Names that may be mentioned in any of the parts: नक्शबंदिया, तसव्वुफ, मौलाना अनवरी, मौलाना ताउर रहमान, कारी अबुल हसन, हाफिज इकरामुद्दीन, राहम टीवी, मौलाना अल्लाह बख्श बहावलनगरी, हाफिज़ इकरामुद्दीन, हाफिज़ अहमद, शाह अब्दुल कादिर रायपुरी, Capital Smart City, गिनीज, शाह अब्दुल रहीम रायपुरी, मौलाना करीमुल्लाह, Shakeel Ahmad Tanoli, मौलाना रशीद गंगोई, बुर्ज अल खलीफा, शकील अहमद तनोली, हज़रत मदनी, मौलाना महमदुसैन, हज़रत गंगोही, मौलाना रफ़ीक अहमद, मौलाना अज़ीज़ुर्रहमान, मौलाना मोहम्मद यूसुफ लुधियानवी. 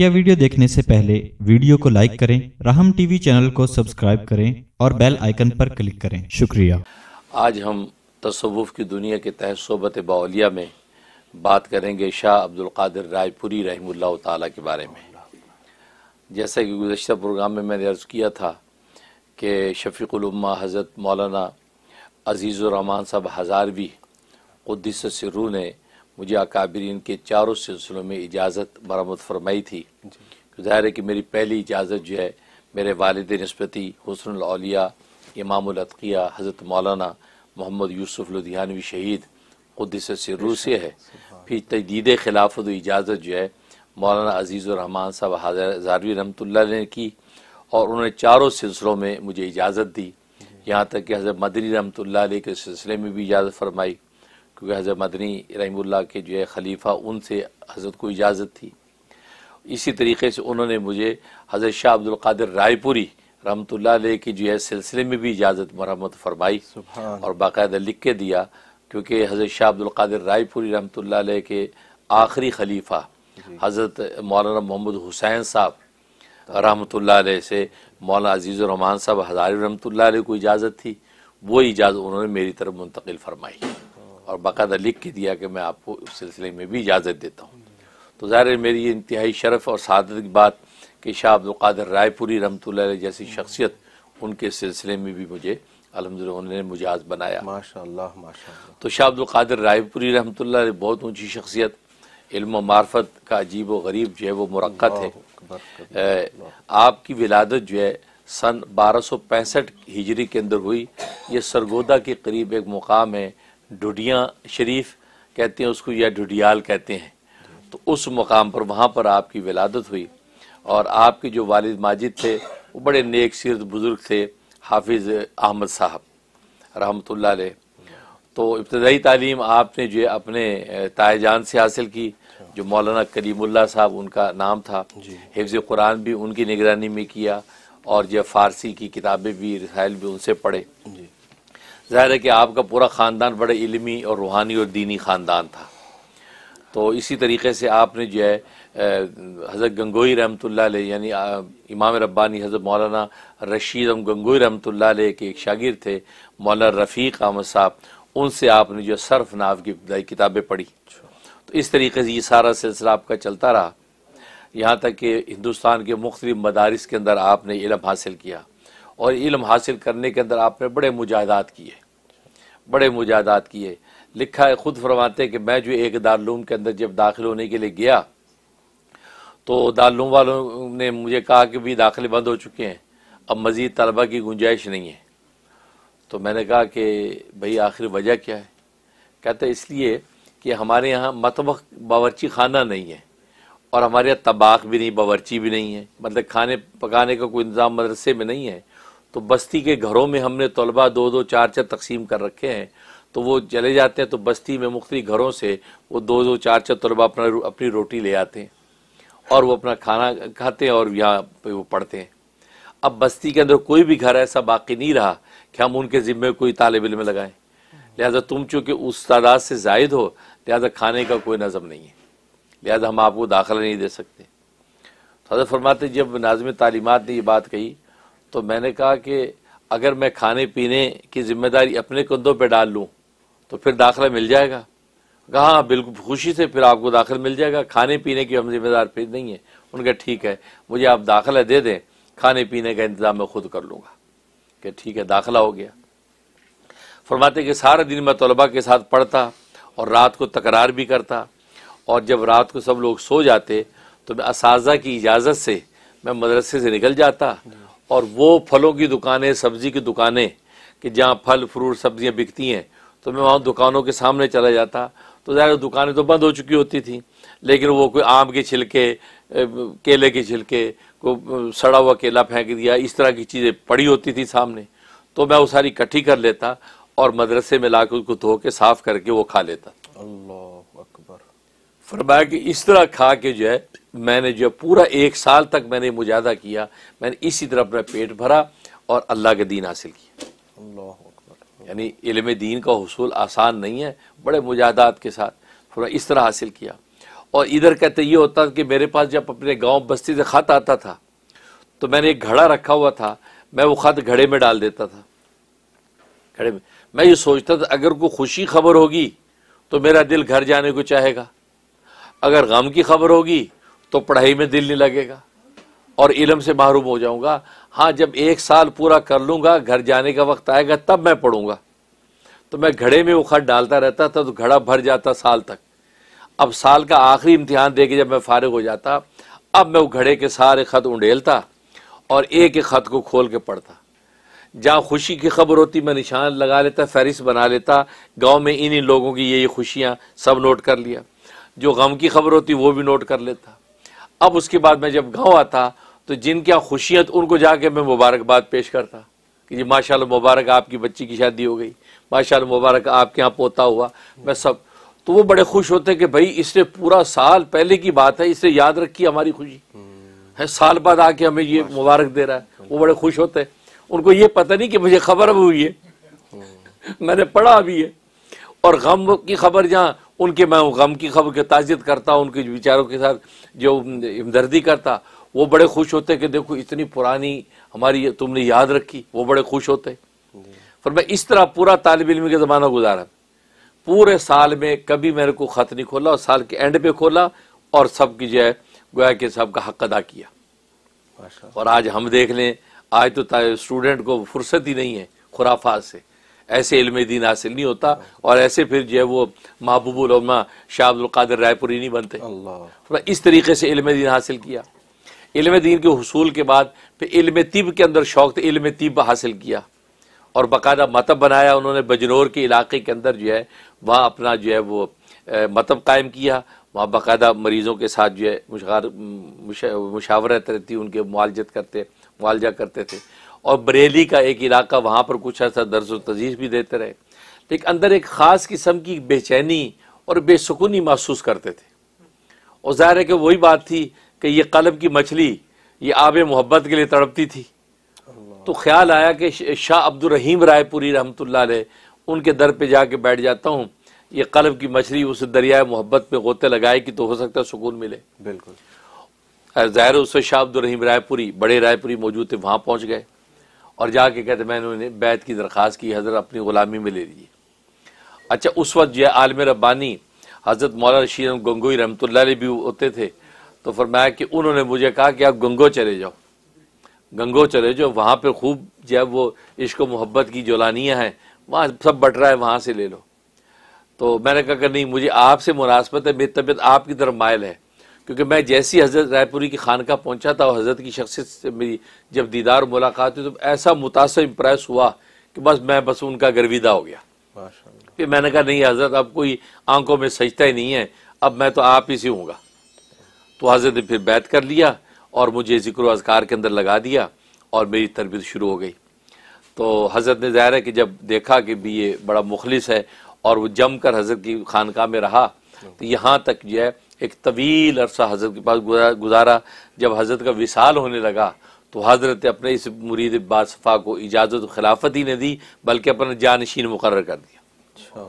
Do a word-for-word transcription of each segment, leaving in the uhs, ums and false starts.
बकिया video देखने से पहले वीडियो को लाइक करें, राहम टीवी चैनल को सब्सक्राइब करें और बेल आइकन पर क्लिक करें। शुक्रिया। आज हम तसव्वुफ की दुनिया के तहत सोबत बाउलिया में बात करेंगे शाह अब्दुल कादिर रायपुरी रहमतुल्लाह ताला के बारे में। जैसा कि गुज़श्ता प्रोग्राम में मैंने अर्ज़ किया था कि शफीकुल उम्मा हज़रत मौलाना अज़ीज़ुर्रहमान साहब हज़ारवी क़ुद्दस सिर्रू ने मुझे अकाबिरीन के चारों सिलसिलों में इजाज़त बरामद फरमाई थी। ज़ाहिर है कि मेरी पहली इजाज़त जो है मेरे वालिद नस्बती हुस्नुल औलिया इमामुल अत्किया हज़रत मौलाना मोहम्मद यूसुफ लुधियानवी शहीद क़ुद्दस सिर्रू से है। फिर तजदीद खिलाफत इजाज़त जो है मौलाना अज़ीज़ुर्रहमान साहब हज़ारवी रहमतुल्लाह ने की और उन्होंने चारों सिलसिलों में मुझे इजाज़त दी, यहाँ तक कि हज़रत मदनी रहमतुल्लाह अलैह के सिलसिले में भी इजाज़त फरमाई, क्योंकि हज़रत मदनी रहमतुल्लाह के जो है खलीफा उनसे हज़रत को इजाज़त थी। इसी तरीके से उन्होंने मुझे हज़रत शाह अब्दुल कादिर रायपुरी रहमतुल्लाह अलैह के जो है सिलसिले में भी इजाज़त मरहमत फरमाई और बाकायदा लिख के दिया, क्योंकि हज़रत शाह अब्दुल कादिर रायपुरी रहमतुल्लाह अलैह के आखिरी खलीफा हज़रत मौलाना महमदुसैन साहब रहमतुल्लाह अलैह से मौलाना अज़ीज़ुर्रहमान साहब हज़ारवी रहमतुल्लाह अलैह को इजाज़त थी, वो इजाज़त उन्होंने मेरी तरफ मुंतकिल फरमाई और बाकायदा लिख के दिया कि मैं आपको उस सिलसिले में भी इजाज़त देता हूँ। तो ज़ाहिर मेरी ये इंतहाई शरफ़ और सआदत की बात कि शाह अब्दुल कादिर रायपुरी रहमतुल्लाह अलैह जैसी शख्सियत उनके सिलसिले में भी मुझे अल्हम्दुलिल्लाह उन्होंने मुजाज बनाया। माशाअल्लाह माशाअल्लाह। तो शाह अब्दुल कादिर रायपुरी रहमतुल्लाह अलैह बहुत ऊँची शख्सियत, इल्म व मार्फत का अजीब व गरीब जो है वो मुरक्कत है। आपकी विलादत जो है सन बारह सौ पैंसठ हिजरी के अंदर हुई। ये सरगोदा के करीब एक मुकाम है, डुडिया शरीफ कहते हैं उसको या डुडियाल कहते हैं, तो उस मुकाम पर वहाँ पर आपकी विलादत हुई। और आपके जो वालिद माजिद थे वो बड़े नेक सीरत बुज़ुर्ग थे, हाफिज़ अहमद साहब रहमतुल्लाह अलैह। तो इब्तदाई तालीम आपने जो अपने ताएजान से हासिल की, जो मौलाना करीमुल्लाह साहब उनका नाम था। हिफ्ज़ कुरान भी उनकी निगरानी में किया और जब फ़ारसी की किताबें भी रसायल भी उनसे पढ़े। ज़ाहिर है कि आपका पूरा ख़ानदान बड़े इल्मी और रूहानी और दीनी ख़ानदान था। तो इसी तरीके से आपने जो है हज़रत गंगोही रहमतुल्लाह अलैह यानी इमाम रब्बानी हज़रत मौलाना रशीद गंगोई रहमतुल्लाह अलैह के एक शागिर्द थे मौलाना रफ़ीक अहमद साहब, उनसे आपने जो सर्फ नाव की इब्तदाई किताबें पढ़ी। तो इस तरीके से ये सारा सिलसिला आपका चलता रहा, यहाँ तक कि हिंदुस्तान के मुख्तलिफ मदारिस के अंदर आपने इल्म हासिल किया और इल्म हासिल करने के अंदर आपने बड़े मुजाहदात किए बड़े मुजाहदात किए लिखा है। ख़ुद फरमाते हैं कि मैं जो एक दारूम के अंदर जब दाखिल होने के लिए गया तो दारूम वालों ने मुझे कहा कि भी दाखिले बंद हो चुके हैं, अब मज़ीद तलबा की गुंजाइश नहीं है। तो मैंने कहा कि भाई आखिर वजह क्या है? कहते इसलिए कि हमारे यहाँ मतबख बावर्ची खाना नहीं है और हमारे यहाँ तबाख भी नहीं, बावर्ची भी नहीं है, मतलब खाने पकाने का कोई इंतज़ाम मदरसे में नहीं है। तो बस्ती के घरों में हमने तलबा दो दो चार चार तकसीम कर रखे हैं, तो वो चले जाते हैं तो बस्ती में मुख्तलिफ घरों से वो दो दो चार चार तलबा अपना अपनी रोटी ले आते हैं और वो अपना खाना खाते हैं और यहाँ पे वो पढ़ते हैं। अब बस्ती के अंदर कोई भी घर ऐसा बाकी नहीं रहा कि हम उनके ज़िम्मे कोई तालिब इल्म लगाएं, लिहाजा तुम चूँकि उस तादाद से जायद हो लिहाजा खाने का कोई नज़म नहीं है, लिहाजा हम आपको दाखिला नहीं दे सकते। तो हज़रत फरमाते जब नाज़िम तालीमात ने ये बात कही तो मैंने कहा कि अगर मैं खाने पीने की जिम्मेदारी अपने कंधों पे डाल लूँ तो फिर दाखिला मिल जाएगा? कहा हाँ बिल्कुल खुशी से फिर आपको दाखिला मिल जाएगा, खाने पीने की हम जिम्मेदार फिर नहीं है। उनका ठीक है मुझे आप दाखिला दे दें, खाने पीने का इंतज़ाम मैं खुद कर लूँगा। कि ठीक है दाखिला हो गया। फरमाते कि सारा दिन मैं तलबा के साथ पढ़ता और रात को तकरार भी करता और जब रात को सब लोग सो जाते तो मैं असाजा की इजाज़त से मैं मदरसे से निकल जाता और वो फलों की दुकानें सब्ज़ी की दुकानें कि जहाँ फल फ्रूट सब्ज़ियाँ बिकती हैं तो मैं वहाँ दुकानों के सामने चला जाता। तो ज़ाहिर दुकानें तो बंद हो चुकी होती थी, लेकिन वो कोई आम के छिलके, केले के छिलके, को सड़ा हुआ केला फेंक दिया, इस तरह की चीज़ें पड़ी होती थी सामने। तो मैं वो सारी इकट्ठी कर लेता और मदरसे में ला कर उसको धो के साफ़ करके वो खा लेता। अल्लाह अकबर। फरमाया कि इस तरह खा के जो है मैंने जो पूरा एक साल तक मैंने मुजाहदा किया, मैंने इसी तरह अपना पेट भरा और अल्लाह के दीन हासिल किया। अल्लाह अकबर। यानी इल्म दीन का हुसूल आसान नहीं है, बड़े मुजाहदात के साथ इस तरह हासिल किया। और इधर कहते ये होता कि मेरे पास जब अपने गांव बस्ती से ख़त आता था तो मैंने एक घड़ा रखा हुआ था, मैं वो ख़त घड़े में डाल देता था। घड़े में मैं ये सोचता था अगर कोई खुशी खबर होगी तो मेरा दिल घर जाने को चाहेगा, अगर गम की खबर होगी तो पढ़ाई में दिल नहीं लगेगा और इल्म से महरूम हो जाऊँगा। हाँ, जब एक साल पूरा कर लूँगा, घर जाने का वक्त आएगा तब मैं पढ़ूँगा। तो मैं घड़े में वो खत डालता रहता था तो घड़ा भर जाता साल तक। अब साल का आखिरी इम्तिहान दे के जब मैं फारिग हो जाता, अब मैं वो घड़े के सारे ख़त उंडेलता और एक एक ख़त को खोल के पढ़ता। जहाँ खुशी की खबर होती मैं निशान लगा लेता, फहरिस्त बना लेता, गांव में इन्हीं लोगों की ये ये खुशियाँ सब नोट कर लिया। जो गम की खबर होती वो भी नोट कर लेता। अब उसके बाद मैं जब गाँव आता तो जिनके यहाँ खुशियाँ उनको जाके मैं मुबारकबाद पेश करता कि जी माशाल्लाह मुबारक, आपकी बच्ची की शादी हो गई, माशाल्लाह मुबारक, आपके यहाँ पोता हुआ। मैं सब तो वो बड़े खुश होते कि भाई इसने पूरा साल पहले की बात है, इसने याद रखी हमारी खुशी है, साल बाद आके हमें ये मुबारक दे रहा है। वो बड़े खुश होते, उनको ये पता नहीं कि मुझे खबर अब हुई है, मैंने पढ़ा अभी है। और गम की खबर जहाँ उनके मैं गम की खबर की ताज़ियत करता, उनके विचारों के साथ जो हमदर्दी करता, वो बड़े खुश होते कि देखो इतनी पुरानी हमारी तुमने याद रखी। वो बड़े खुश होते। फिर मैं इस तरह पूरा तालिब इल्म का ज़माना गुजारा। पूरे साल में कभी मेरे को ख़त नहीं खोला और साल के एंड पे खोला और सब की जो है गोया कि सब का हक़ अदा किया। और आज हम देख लें, आज तो स्टूडेंट को फुर्सत ही नहीं है खुराफात से, ऐसे इल्म दीन हासिल नहीं होता और ऐसे फिर जो है वो महबूबुल उम्मा शाह अब्दुल कादिर रायपुरी नहीं बनते। अल्लाह, इस तरीके से इल्म दीन हासिल किया। इल्म दीन के हुसूल के बाद फिर इल्म तिब के अंदर शौक़ था, इल्म तिब हासिल किया और बाकायदा मतब बनाया। उन्होंने बजनौर के इलाके के अंदर जो है वहाँ अपना जो है वो मतब कायम किया। वहाँ बाकायदा मरीज़ों के साथ जो है मुशावर मुशावरत रहती, उनके मुआलजत करते मुआलजा करते थे। और बरेली का एक इलाका, वहाँ पर कुछ ऐसा दर्स और तजीज़ भी देते रहे, लेकिन अंदर एक ख़ास किस्म की बेचैनी और बेसुकूनी महसूस करते थे। और ज़ाहिर है कि वही बात थी कि ये कलब की मछली ये आब मोहब्बत के लिए तड़पती थी। तो ख्याल आया कि शाह अब्दुल रहीम रायपुरी रहमतुल्लाह अलैह, उनके दर पे जाके बैठ जाता हूँ, ये कलब की मछली उस दरियाए मोहब्बत पे गोते लगाए कि तो हो सकता है सुकून मिले। बिल्कुल, ज़ाहिर उस वक्त शाह अब्दुल रहीम रायपुरी, बड़े रायपुरी मौजूद थे, वहाँ पहुँच गए और जाके कहते मैंने उन्हें बैत की दरख्वास्त की, हज़रत अपनी ग़ुलामी में ले लीजिए। अच्छा, उस वक्त जो है आलिम रब्बानी हज़रत मौलाना रशीद गंगोई रहमतुल्लाह अलैह भी होते थे। तो फरमाया कि उन्होंने मुझे कहा कि आप गंगो चले जाओ, गंगो चले जो वहाँ पर खूब जब वो इश्क मोहब्बत की जोलानियाँ हैं, वहाँ सब बट रहा है, वहाँ से ले लो। तो मैंने कहा कि नहीं, मुझे आपसे मुनासबत है, मेरी तबीयत आपकी तरफ मायल है, क्योंकि मैं जैसी हज़रत रायपुरी की खानका पहुँचा था और हज़रत की शख्सियत से मेरी जब दीदार मुलाकात हुई तो ऐसा मुतासर इम्प्रेस हुआ कि बस मैं बस उनका गर्विदा हो गया। फिर मैंने कहा नहीं हज़रत, अब कोई आंखों में सजता ही नहीं है, अब मैं तो आप ही से हूँगा। तो हज़रत ने फिर बैत कर लिया और मुझे ज़िक्र अज़कार के अंदर लगा दिया और मेरी तरबियत शुरू हो गई। तो हज़रत ने ज़ाहिर है कि जब देखा कि भी ये बड़ा मुखलिस है और वो जम कर हज़रत की खानका में रहा, तो यहाँ तक जो है एक तवील अरसा हज़रत के पास गुजारा। जब हज़रत का विसाल होने लगा तो हज़रत अपने इस मुरीद बासफ़ा को इजाज़त खिलाफत ही नहीं दी, बल्कि अपना जानशीन मुकर्रर कर दिया।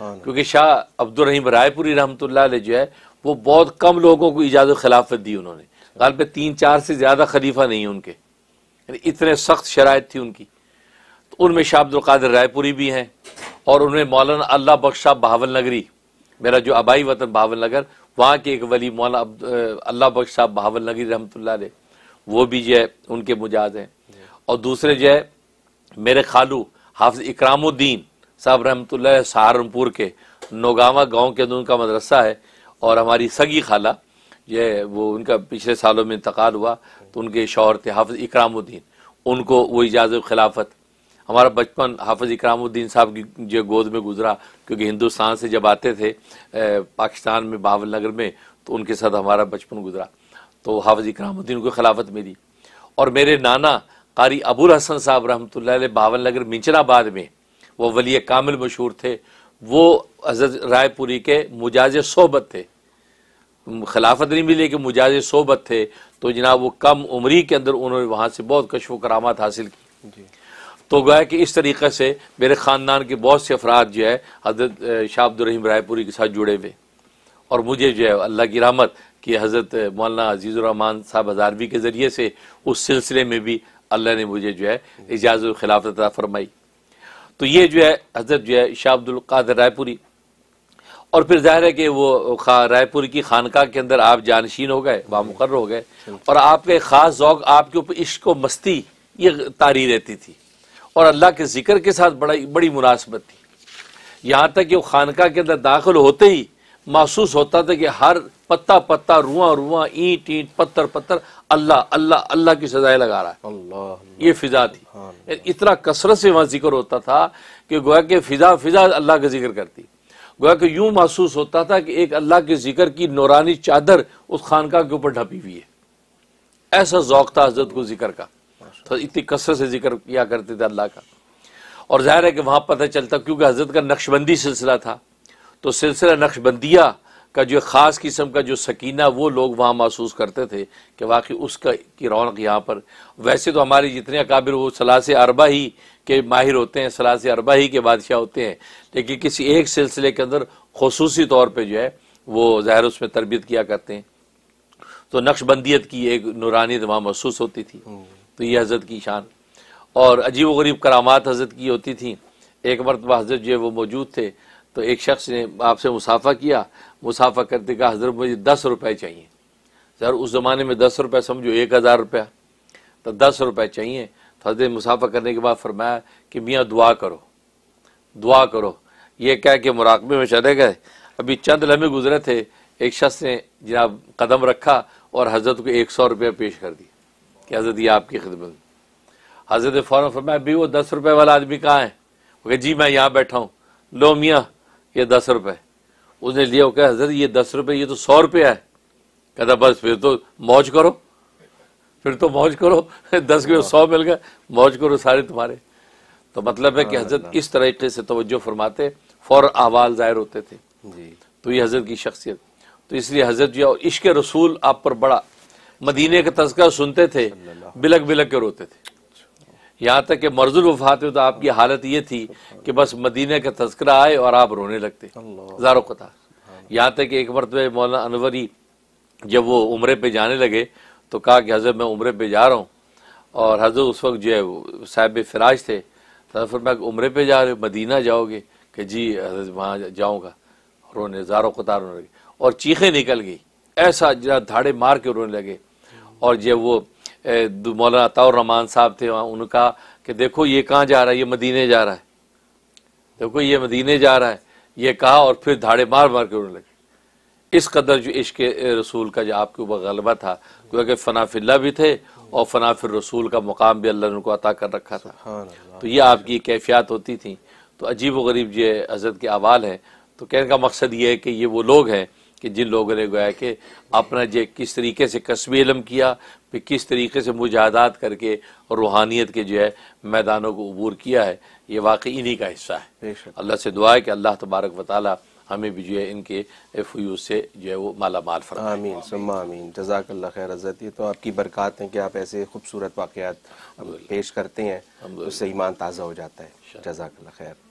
क्योंकि शाह अब्दुल रहीम रायपुरी रहमतुल्लाह अलैह जो है वो बहुत कम लोगों को इजाज़त खिलाफत दी। उन्होंने ग़ालिबन तीन चार से ज़्यादा खलीफा नहीं उनके, यानी इतने सख्त शराइत थी उनकी। तो उनमें शाह अब्दुल कादिर रायपुरी भी हैं और उनमें मौलाना अल्लाह बख्श बहावलनगरी, मेरा जो आबाई वतन बहावलनगर, वहाँ के एक वली मौलाना अल्लाह बख्श बहावलनगरी रहमतुल्लाह अलैह, वो भी जो है उनके मुजाद हैं। और दूसरे जो है मेरे खालू हाफिज इकरामुद्दीन साहब रहमतुल्लाह अलैह, सहारनपुर के नौगावा गाँव के अंदर उनका मदरसा है। और हमारी सगी खाला ये वो उनका पिछले सालों में इंतकाल हुआ, तो उनके शौहर थे हाफिज़ इकरामुद्दीन, उनको वो इजाज़त खिलाफत। हमारा बचपन हाफिज़ इकरामुद्दीन साहब की जो गोद में गुजरा, क्योंकि हिंदुस्तान से जब आते थे पाकिस्तान में बहावलनगर में, तो उनके साथ हमारा बचपन गुजरा। तो हाफिज़ इकरामुद्दीन को खिलाफत मिली। और मेरे नाना कारी अबुल हसन साहब रहमतुल्लाह अलैह बहावलनगर मिंचनाबाद में वो वली कामिल मशहूर थे, वो हज़रत रायपुरी के मुजाज सोहबत थे, खिलाफत नहीं मिली कि मुजाज सोबत थे। तो जनाब वो कम उम्री के अंदर उन्होंने वहाँ से बहुत कशफ करामात हासिल की। तो गोया कि इस तरीक़े से मेरे ख़ानदान के बहुत से अफराद जो है हज़रत शाह अब्दुल रहीम रायपुरी के साथ जुड़े हुए। और मुझे जो है अल्लाह की रहमत कि हज़रत मौलाना अज़ीज़ुर्रहमान साहब हज़ारवी के ज़रिए से उस सिलसिले में भी अल्लाह ने मुझे जो है इजाज़त खिलाफत अता फरमाई। तो ये जो है हज़रत जो है शाह अब्दुल कादिर रायपुरी, और फिर जाहिर है कि वो रायपुरी की खानका के अंदर आप जानशीन हो गए, वहाँ मुकर्र हो गए, और आपके ख़ास ज़ौक़ आपके ऊपर इश्क व मस्ती ये तारी रहती थी और अल्लाह के ज़िक्र के साथ बड़ा बड़ी मुनासबत थी। यहाँ तक कि वो खानका के अंदर दाखिल होते ही महसूस होता था कि हर पत्ता पत्ता, रुआ रुआ, ईंट ईंट, पत्थर पत्थर, अल्लाह अल्लाह अल्लाह की सजाएं लगा रहा है अल्लाह, ये फ़िज़ा थी। इतना कसरत से वहाँ जिक्र होता था कि गोया कि फ़िज़ा फ़िज़ा अल्लाह का जिक्र करती, गोया कि यूँ महसूस होता था कि एक अल्लाह के जिक्र की नौरानी चादर उस खानका के ऊपर ढपी हुई है। ऐसा ज़ौक़ था हज़रत को जिक्र का, तो इतनी कसरत से जिक्र किया करते थे अल्लाह का। और ज़ाहिर है कि वहाँ पता चलता क्योंकि हज़रत का नक्शबंदी सिलसिला था, तो सिलसिला नक्शबंदिया का जो ख़ास किस्म का जो सकीना वो लोग वहाँ महसूस करते थे कि वाकई उसका की रौनक यहाँ पर। वैसे तो हमारे जितने अकाबिर वो सलासे अरबा ही के माहिर होते हैं, सलासे अरबा ही के बादशाह होते हैं, लेकिन किसी एक सिलसिले के अंदर खसूसी तौर पर जो है वो ज़ाहिर उसमें तरबियत किया करते हैं। तो नक्शबंदियत की एक नूरानियत वहाँ महसूस होती थी, तो ये हज़रत की शान। और अजीब वरीब करामात हज़रत की होती थी। एक मरतबा हज़रत जो है वो मौजूद थे, तो एक शख्स ने आपसे मुसाफा किया, मुसाफा करते कहा हज़रत मुझे दस रुपये चाहिए। सर उस ज़माने में दस रुपये समझो एक हज़ार रुपया, तो दस रुपये चाहिए। तो हज़रत मुसाफा करने के बाद फरमाया कि मियाँ दुआ करो, दुआ करो। ये कह के मुराकबे में चले गए। अभी चंद लम्हे गुजरे थे, एक शख्स ने जनाब कदम रखा और हज़रत को एक सौ रुपया पेश कर दिया कि हज़रत ये आपकी खिदमत। हज़रत ने फ़ौरन फरमाया भी वो दस रुपये वाला आदमी कहाँ है? वो कहे जी मैं यहाँ बैठा हूँ। लो मियाँ ये दस रुपये। उसने लिया, वो कहा हज़रत ये दस रुपये, ये तो सौ रुपया है। कहता बस फिर तो मौज करो, फिर तो मौज करो, दस के सौ मिल गए, मौज करो सारे तुम्हारे। तो मतलब है कि हज़रत इस तरीके से तवज्जो फरमाते, फ़ौरन अहवाल ज़ाहिर होते थे जी। तो ये हज़रत की शख्सियत। तो इसलिए हज़रत जो है इश्क रसूल आप पर बड़ा, मदीने का तज़किरा सुनते थे बिलक बिलक के रोते थे। यहाँ तक कि मर्जुल वफात में तो आपकी हालत ये थी कि बस मदीने का तज़किरा आए और आप रोने लगते हज़ारों कतार। यहाँ तक कि एक मरतबा मौलाना अनवरी जब वो उम्रे पे जाने लगे तो कहा कि हज़रत मैं उम्रे पे जा रहा हूँ, और हज़रत उस वक्त जो है साहिब फ़िराज थे। तो फरमाया उम्रे पे जा रहे हो, मदीना जाओगे? कि जी हज़रत वहाँ जाऊँगा। रोने हज़ारों कतार रोने लगे और चीखें निकल गई, ऐसा जरा धाड़े मार के रोने लगे। और जब वो मौलाना ताउर रहमान साहब थे वहाँ, उनका कि देखो ये कहाँ जा रहा है, ये मदीने जा रहा है, देखो ये मदीने जा रहा है, ये कहा और फिर धाड़े मार मार के उड़ने लगे। इस कदर जो इश्क रसूल का जो आपके ऊपर गलबा था, क्योंकि फ़ना फिल्ला भी थे और फ़ना फिर रसूल का मुकाम भी अल्लाह ने उनको अता कर रखा था। तो ये आपकी कैफियत होती थी। तो अजीब व गरीब जो हज़रत के अवाल हैं। तो कहने का मकसद ये है कि ये वो लोग हैं कि जिन लोगों ने गोया कि अपना जो किस तरीके से कस्बे इलम किया, फिर किस तरीके से मुजाहदात करके और रूहानियत के जो है मैदानों को अबूर किया है, ये वाकई इन्हीं का हिस्सा है। अल्लाह से दुआ है कि अल्लाह तबारक व तआला हमें भी जो है इनके फ्यूज़ से जो है वो माला माल फरमाए। आमीन सुम्मा आमीन। जज़ाकल्लाह खैर। हज़रत ये तो आपकी बरक़ात है कि आप ऐसे खूबसूरत वाक़यात पेश करते हैं, उससे ईमान ताज़ा हो जाता है। जज़ाकल्लाह खैर।